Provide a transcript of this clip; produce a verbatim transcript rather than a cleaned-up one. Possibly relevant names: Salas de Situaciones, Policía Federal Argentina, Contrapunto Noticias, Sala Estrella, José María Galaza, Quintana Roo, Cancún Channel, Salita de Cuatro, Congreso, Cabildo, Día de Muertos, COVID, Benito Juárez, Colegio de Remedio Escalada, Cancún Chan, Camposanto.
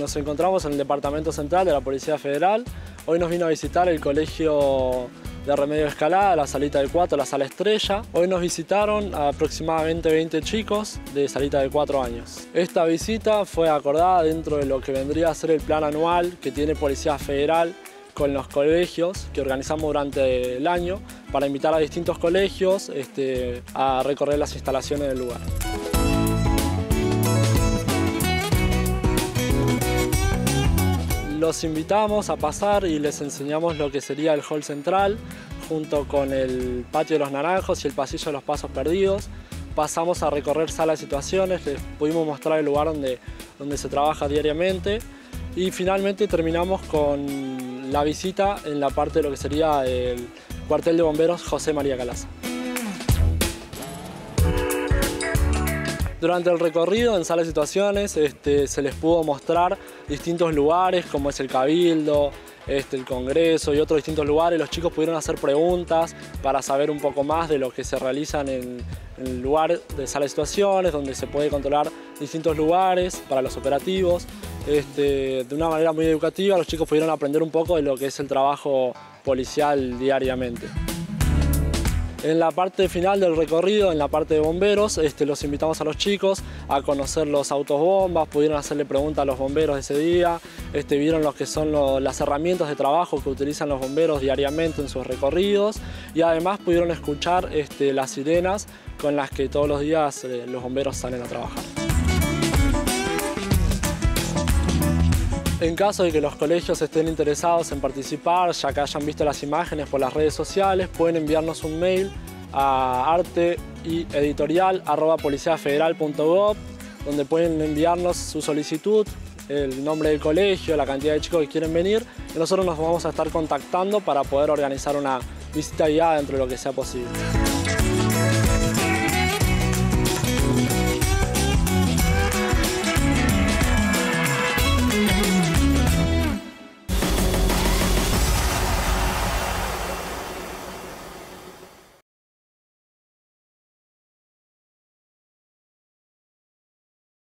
Nos encontramos en el Departamento Central de la Policía Federal. Hoy nos vino a visitar el Colegio de Remedio Escalada, la Salita de Cuatro, la Sala Estrella. Hoy nos visitaron aproximadamente veinte chicos de Salita de Cuatro años. Esta visita fue acordada dentro de lo que vendría a ser el plan anual que tiene Policía Federal con los colegios que organizamos durante el año para invitar a distintos colegios este, a recorrer las instalaciones del lugar. Los invitamos a pasar y les enseñamos lo que sería el hall central, junto con el patio de los naranjos y el pasillo de los pasos perdidos. Pasamos a recorrer salas de situaciones, les pudimos mostrar el lugar donde, donde se trabaja diariamente. Y finalmente terminamos con la visita en la parte de lo que sería el cuartel de bomberos José María Galaza. Durante el recorrido en Salas de Situaciones este, se les pudo mostrar distintos lugares como es el Cabildo, este, el Congreso y otros distintos lugares. Los chicos pudieron hacer preguntas para saber un poco más de lo que se realiza en, en el lugar de Salas de Situaciones, donde se puede controlar distintos lugares para los operativos. Este, de una manera muy educativa los chicos pudieron aprender un poco de lo que es el trabajo policial diariamente. En la parte final del recorrido, en la parte de bomberos, este, los invitamos a los chicos a conocer los autos bombas, pudieron hacerle preguntas a los bomberos ese día, este, vieron lo que son lo, las herramientas de trabajo que utilizan los bomberos diariamente en sus recorridos y además pudieron escuchar este, las sirenas con las que todos los días eh, los bomberos salen a trabajar. En caso de que los colegios estén interesados en participar, ya que hayan visto las imágenes por las redes sociales, pueden enviarnos un mail a arte y editorial arroba policía federal punto gov, donde pueden enviarnos su solicitud, el nombre del colegio, la cantidad de chicos que quieren venir, y nosotros nos vamos a estar contactando para poder organizar una visita guiada dentro de lo que sea posible.